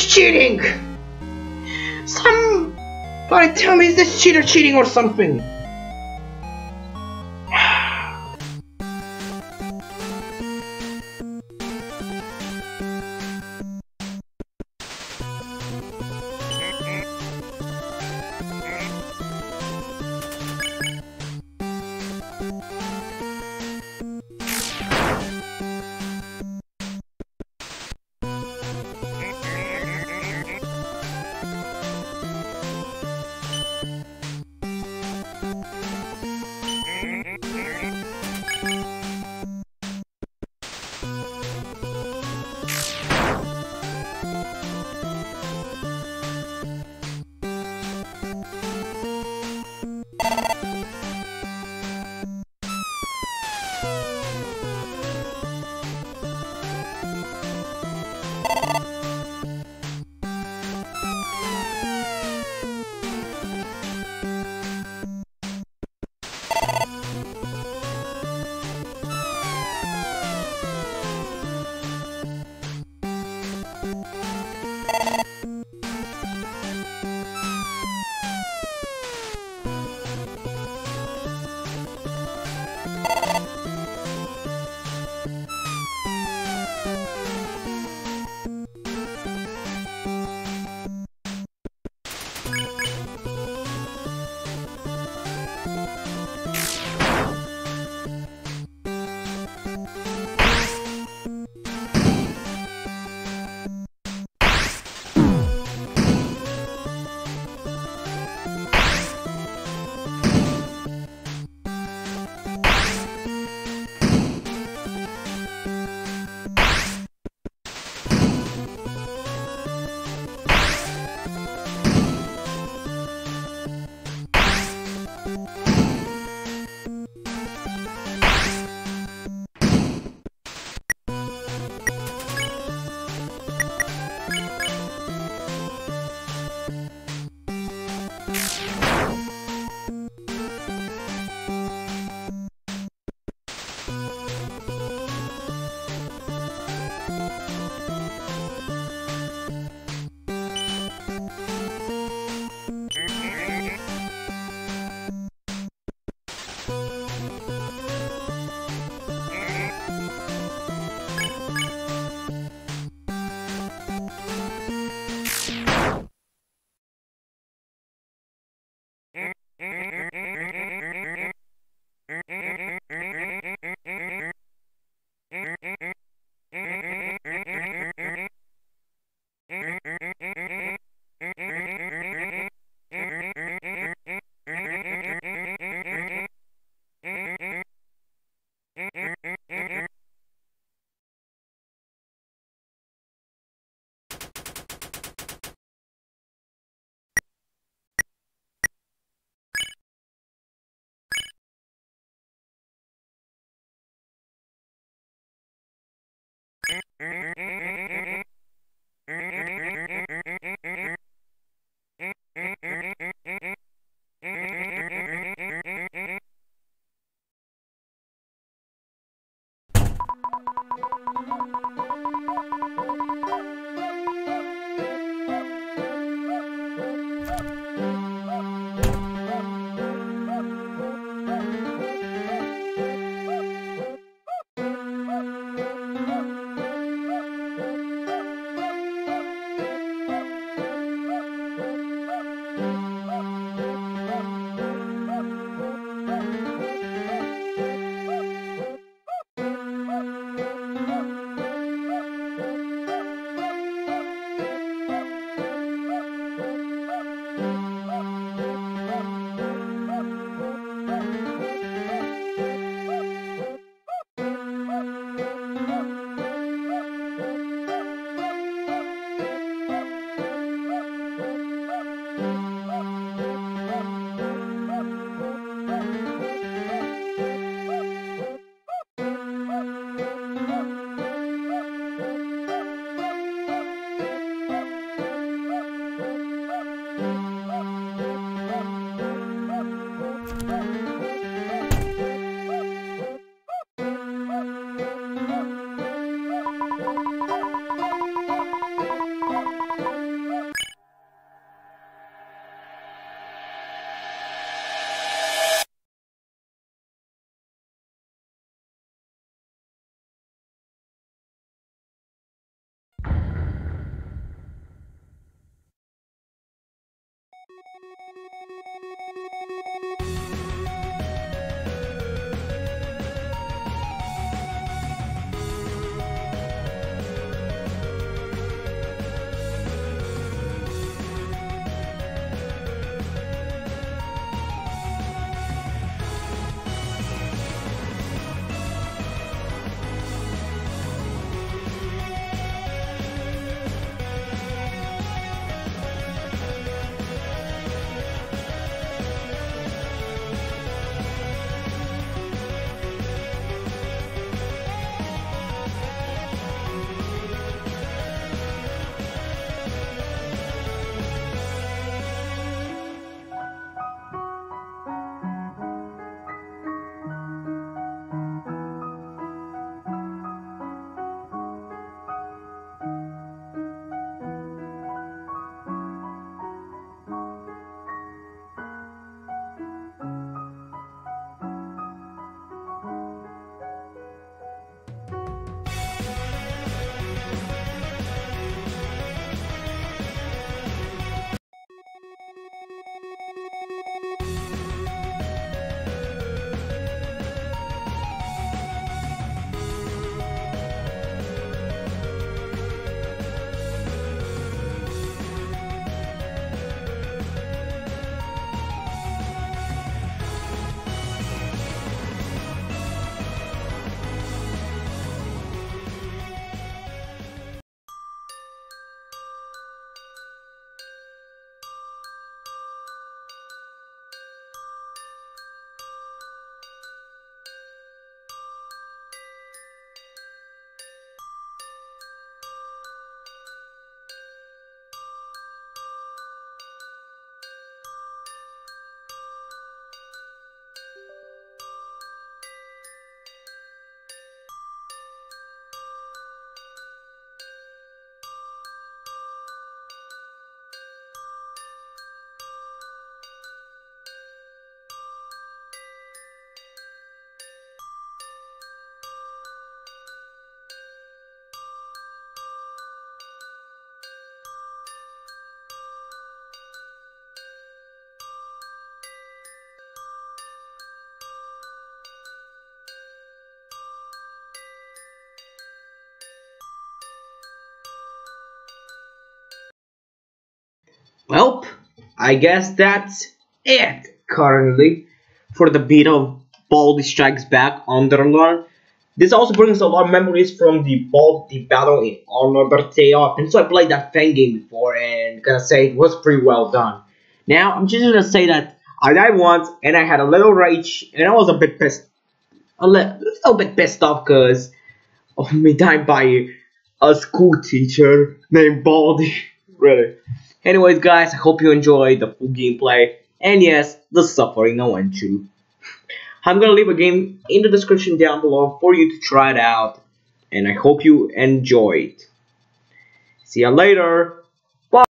Cheating! Somebody tell me, is this cheater cheating or something? Well, I guess that's it currently for the beta of Baldi Strikes Back Underlord. This also brings a lot of memories from the Baldi battle in Undertale, and so I played that fan game before and gonna say it was pretty well done. Now I'm just gonna say that I died once and I had a little rage and I was a little bit pissed off because of me dying by a school teacher named Baldi. Really. Anyways guys, I hope you enjoyed the full gameplay and yes, the suffering I went through. I'm gonna leave a game in the description down below for you to try it out, and I hope you enjoyed. See ya later.